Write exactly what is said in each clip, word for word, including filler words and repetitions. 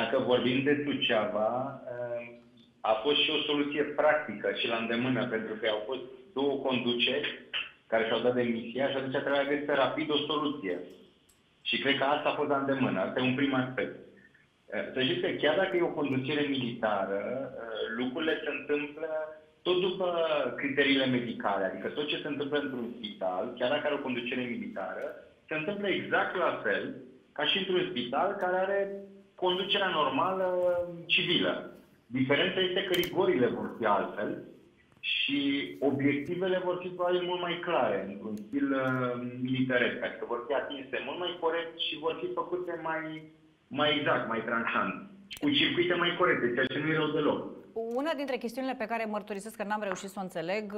Dacă vorbim de Suceava, a fost și o soluție practică și la îndemână, pentru că au fost două conduceri care și-au dat demisia și atunci trebuia să găsească rapid o soluție. Și cred că asta a fost la îndemână. Asta e un prim aspect. Să știți că chiar dacă e o conducere militară, lucrurile se întâmplă tot după criteriile medicale. Adică tot ce se întâmplă într-un spital, chiar dacă are o conducere militară, se întâmplă exact la fel ca și într-un spital care are conducerea normală civilă. Diferența este că rigorile vor fi altfel și obiectivele vor fi probabil mult mai clare, într-un stil uh, militaresc, adică vor fi atinse mult mai corect și vor fi făcute mai, mai exact, mai tranșant, cu circuite mai corecte, ceea ce nu e rău deloc. Una dintre chestiunile pe care mărturisesc că n-am reușit să o înțeleg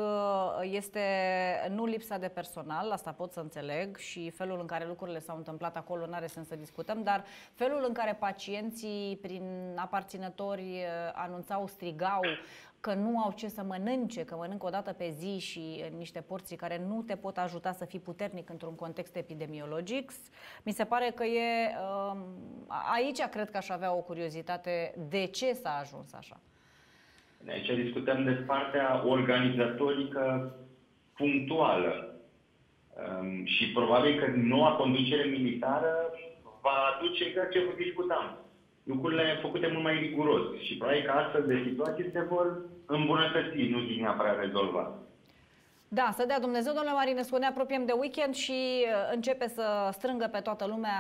este nu lipsa de personal, asta pot să înțeleg și felul în care lucrurile s-au întâmplat acolo, n-are sens să discutăm, dar felul în care pacienții prin aparținători anunțau, strigau că nu au ce să mănânce, că mănâncă o dată pe zi și niște porții care nu te pot ajuta să fii puternic într-un context epidemiologic, mi se pare că e... Aici cred că aș avea o curiozitate de ce s-a ajuns așa. Aici discutăm de partea organizatorică punctuală. Um, și probabil că noua conducere militară va aduce exact ce vă discutam. Lucrurile făcute mult mai riguros și probabil că astfel de situații se vor îmbunătăți, nu zic neapărat rezolva. Da, să dea Dumnezeu, domnule Marinescu, ne apropiem de weekend și începe să strângă pe toată lumea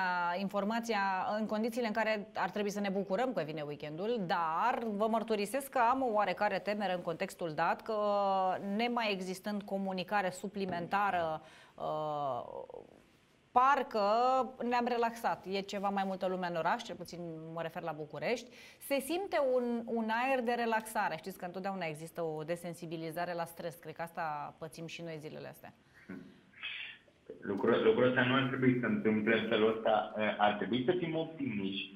informația în condițiile în care ar trebui să ne bucurăm că vine weekendul, dar vă mărturisesc că am o oarecare temere în contextul dat că nemai existând comunicare suplimentară, parcă ne-am relaxat. E ceva mai multă lume în oraș, cel puțin mă refer la București. Se simte un, un aer de relaxare. Știți că întotdeauna există o desensibilizare la stres. Cred că asta pățim și noi zilele astea. Lucrul, lucrul ăsta nu ar trebui să întâmple în felul ăsta. Ar trebui să fim optimiști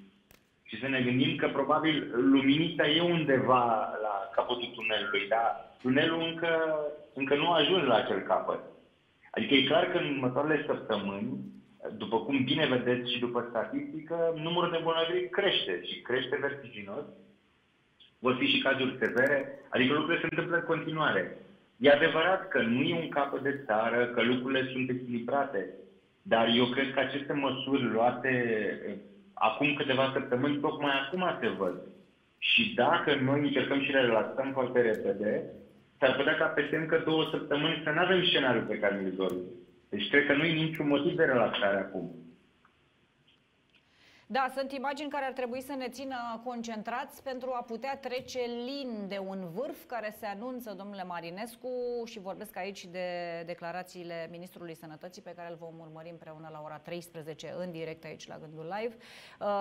și să ne gândim că probabil luminița e undeva la capătul tunelului, dar tunelul încă, încă nu a ajuns la acel capăt. Adică e clar că în următoarele săptămâni, după cum bine vedeți și după statistică, numărul de îmbolnăviri crește și crește vertiginos. Vor fi și cazuri severe, adică lucrurile se întâmplă în continuare. E adevărat că nu e un capăt de țară, că lucrurile sunt echilibrate, dar eu cred că aceste măsuri luate acum câteva săptămâni, tocmai acum se văd. Și dacă noi încercăm și le relaxăm foarte repede, s-ar putea ca peste încă două săptămâni să nu avem scenariul pe care îl dorim. Deci cred că nu e niciun motiv de relaxare acum. Da, sunt imagini care ar trebui să ne țină concentrați pentru a putea trece lin de un vârf care se anunță, domnule Marinescu, și vorbesc aici de declarațiile Ministrului Sănătății pe care îl vom urmări împreună la ora treisprezece în direct aici la Gândul Live.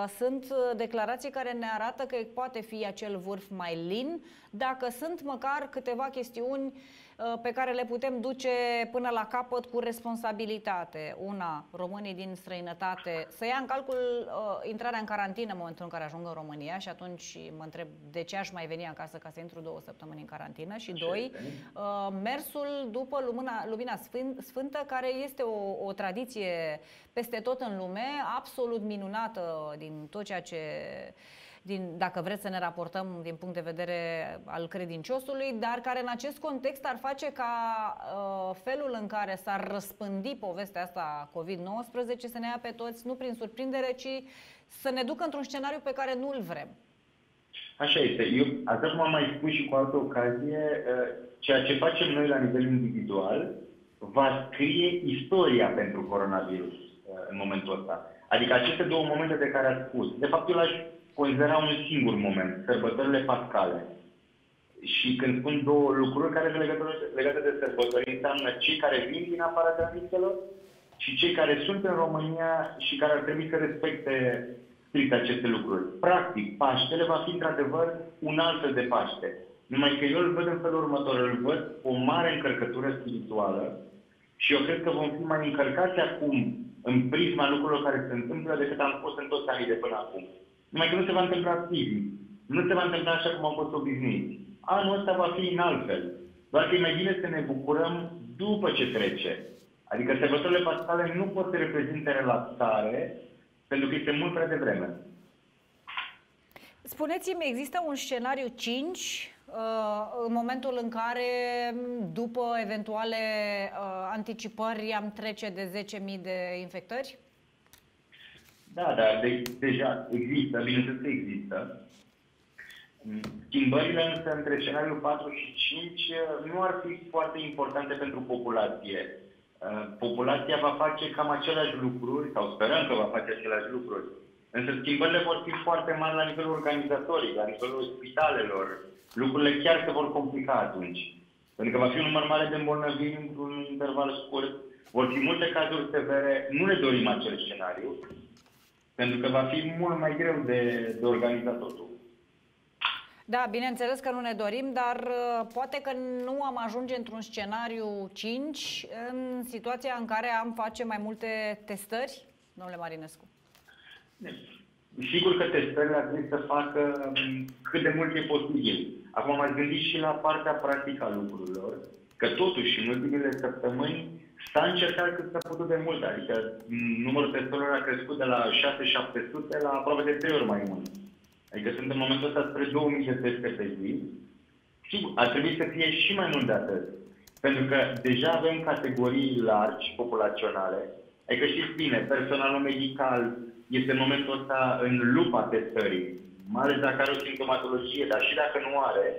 Sunt declarații care ne arată că poate fi acel vârf mai lin, dacă sunt măcar câteva chestiuni pe care le putem duce până la capăt cu responsabilitate. Una, românii din străinătate să ia în calcul uh, intrarea în carantină în momentul în care ajung în România și atunci mă întreb de ce aș mai veni acasă ca să intru două săptămâni în carantină și doi, uh, mersul după lumina, lumina sfânt, sfântă, care este o, o tradiție peste tot în lume, absolut minunată din tot ceea ce... Din, dacă vreți să ne raportăm din punct de vedere al credinciosului, dar care în acest context ar face ca uh, felul în care s-ar răspândi povestea asta COVID nouăsprezece să ne ia pe toți, nu prin surprindere, ci să ne ducă într-un scenariu pe care nu îl vrem. Așa este. Eu, așa cum am mai spus și cu altă ocazie, ceea ce facem noi la nivel individual va scrie istoria pentru coronavirus în momentul ăsta. Adică aceste două momente de care ați spus. De fapt, eu l-aș considera un singur moment, sărbătorile pascale. Și când spun două lucruri care sunt legate de sărbători, înseamnă cei care vin din afara granițelor și cei care sunt în România și care ar trebui să respecte strict aceste lucruri. Practic, Paștele va fi într-adevăr un alt de Paște. Numai că eu îl văd în felul următor, îl văd o mare încărcătură spirituală și eu cred că vom fi mai încărcați acum în prisma lucrurilor care se întâmplă decât am fost în toți anii de până acum. Numai că nu se va întâmpla fizic. Nu se va întâmpla așa cum am fost obișnuiți. Anul ăsta va fi în altfel. Doar că e mai bine să ne bucurăm după ce trece. Adică sărbătorile pascale nu pot să reprezinte relaxare, pentru că este mult prea devreme. Spuneți-mi, există un scenariu cinci în momentul în care, după eventuale anticipări, am trece de zece mii de infectări? Da, dar de, deja există, bineînțeles că există. Schimbările însă între scenariul patru și cinci nu ar fi foarte importante pentru populație. Populația va face cam aceleași lucruri, sau sperăm că va face aceleași lucruri. Însă schimbările vor fi foarte mari la nivelul organizatorii, la nivelul spitalelor. Lucrurile chiar se vor complica atunci. Pentru că va fi un număr mare de îmbolnăviri într-un interval scurt. Vor fi multe cazuri severe. Nu ne dorim acel scenariu, pentru că va fi mult mai greu de, de organizat totul. Da, bineînțeles că nu ne dorim, dar poate că nu am ajunge într-un scenariu cinci în situația în care am face mai multe testări, domnule Marinescu. Sigur că testările ar trebui să facă cât de mult e posibil. Acum m-aș gândit și la partea practică a lucrurilor, că totuși în ultimele săptămâni s-a încercat cât s-a putut de mult, adică numărul testărilor a crescut de la șase șapte sute la aproape de trei ori mai mult. Adică sunt în momentul ăsta spre două mii de teste pe zi și ar trebui să fie și mai mult de atât. Pentru că deja avem categorii largi, populaționale, adică știți bine, personalul medical este în momentul ăsta în lupa testării, mai ales dacă are o simptomatologie, dar și dacă nu are.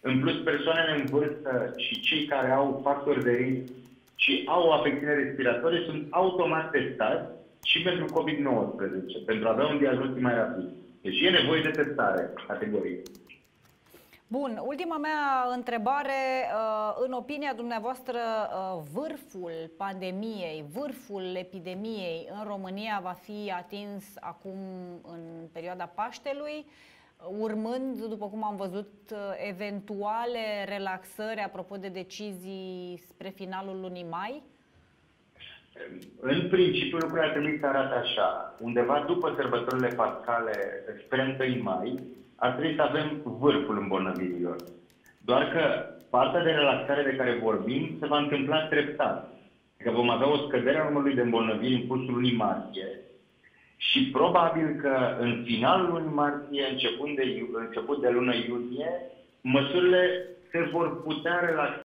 În plus, persoanele în vârstă și cei care au factori de risc și au afecțiune respiratorie sunt automat testați și pentru COVID nouăsprezece, pentru a avea un diagnostic mai rapid. Deci e nevoie de testare, categorie. Bun, ultima mea întrebare. În opinia dumneavoastră, vârful pandemiei, vârful epidemiei în România va fi atins acum în perioada Paștelui, urmând, după cum am văzut, eventuale relaxări apropo de decizii spre finalul lunii mai? În principiu, lucrurile ar trebui să arate așa. Undeva după sărbătorile pascale, spre întâi mai, ar trebui să avem vârful îmbolnăvirilor. Doar că partea de relaxare de care vorbim se va întâmpla treptat. Că vom avea o scădere a numărului de îmbolnăviri în cursul lunii martie și probabil că în finalul lunii martie, începând de, început de luna iunie, măsurile se vor putea relaxa.